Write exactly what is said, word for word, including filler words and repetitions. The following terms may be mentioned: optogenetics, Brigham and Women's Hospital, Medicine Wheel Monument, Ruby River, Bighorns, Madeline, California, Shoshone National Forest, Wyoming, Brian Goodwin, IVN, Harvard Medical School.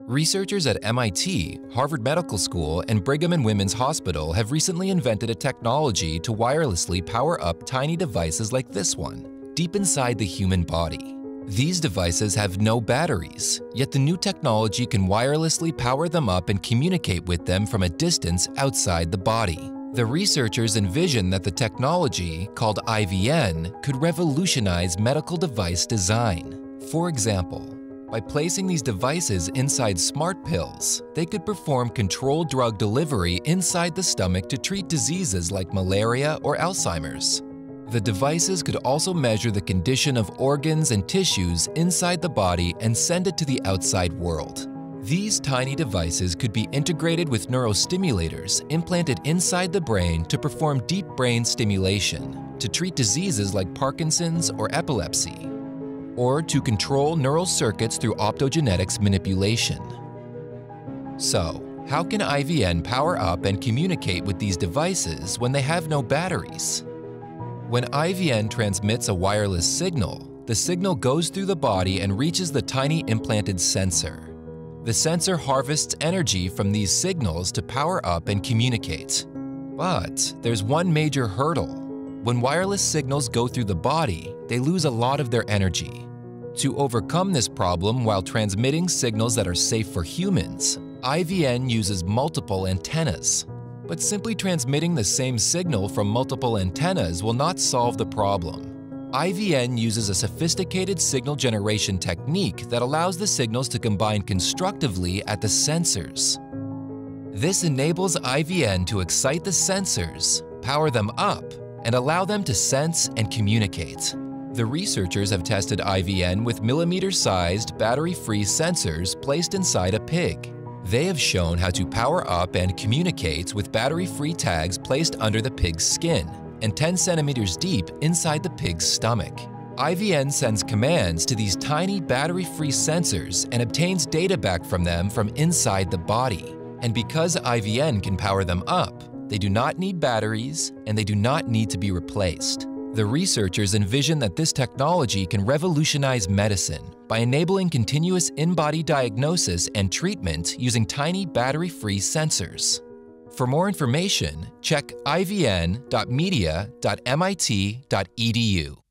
Researchers at M I T, Harvard Medical School, and Brigham and Women's Hospital have recently invented a technology to wirelessly power up tiny devices like this one, deep inside the human body. These devices have no batteries, yet the new technology can wirelessly power them up and communicate with them from a distance outside the body. The researchers envision that the technology, called I V N, could revolutionize medical device design. For example, by placing these devices inside smart pills, they could perform controlled drug delivery inside the stomach to treat diseases like malaria or Alzheimer's. The devices could also measure the condition of organs and tissues inside the body and send it to the outside world. These tiny devices could be integrated with neurostimulators implanted inside the brain to perform deep brain stimulation, to treat diseases like Parkinson's or epilepsy, or to control neural circuits through optogenetics manipulation. So, how can I V N power up and communicate with these devices when they have no batteries? When I V N transmits a wireless signal, the signal goes through the body and reaches the tiny implanted sensor. The sensor harvests energy from these signals to power up and communicate. But there's one major hurdle. When wireless signals go through the body, they lose a lot of their energy. To overcome this problem while transmitting signals that are safe for humans, I V N uses multiple antennas. But simply transmitting the same signal from multiple antennas will not solve the problem. I V N uses a sophisticated signal generation technique that allows the signals to combine constructively at the sensors. This enables I V N to excite the sensors, power them up, and allow them to sense and communicate. The researchers have tested I V N with millimeter-sized, battery-free sensors placed inside a pig. They have shown how to power up and communicate with battery-free tags placed under the pig's skin and ten centimeters deep inside the pig's stomach. I V N sends commands to these tiny battery-free sensors and obtains data back from them from inside the body. And because I V N can power them up, they do not need batteries, and they do not need to be replaced. The researchers envision that this technology can revolutionize medicine by enabling continuous in-body diagnosis and treatment using tiny battery-free sensors. For more information, check I V N dot media dot M I T dot E D U.